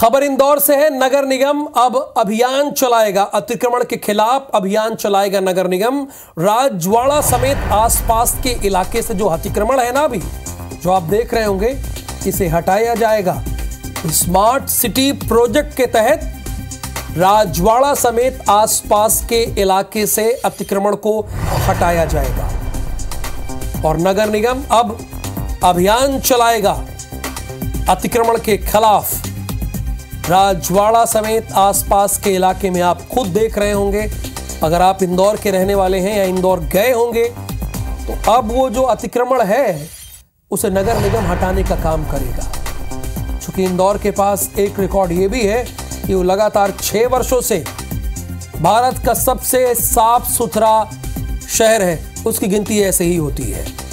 खबर इंदौर से है। नगर निगम अब अभियान चलाएगा, अतिक्रमण के खिलाफ अभियान चलाएगा नगर निगम। राजवाड़ा समेत आसपास के इलाके से जो अतिक्रमण है ना अभी जो आप देख रहे होंगे, इसे हटाया जाएगा। स्मार्ट सिटी प्रोजेक्ट के तहत राजवाड़ा समेत आसपास के इलाके से अतिक्रमण को हटाया जाएगा और नगर निगम अब अभियान चलाएगा अतिक्रमण के खिलाफ। राजवाड़ा समेत आसपास के इलाके में आप खुद देख रहे होंगे, अगर आप इंदौर के रहने वाले हैं या इंदौर गए होंगे तो अब वो जो अतिक्रमण है उसे नगर निगम हटाने का काम करेगा। चूंकि इंदौर के पास एक रिकॉर्ड ये भी है कि वो लगातार 6 वर्षों से भारत का सबसे साफ सुथरा शहर है, उसकी गिनती ऐसे ही होती है।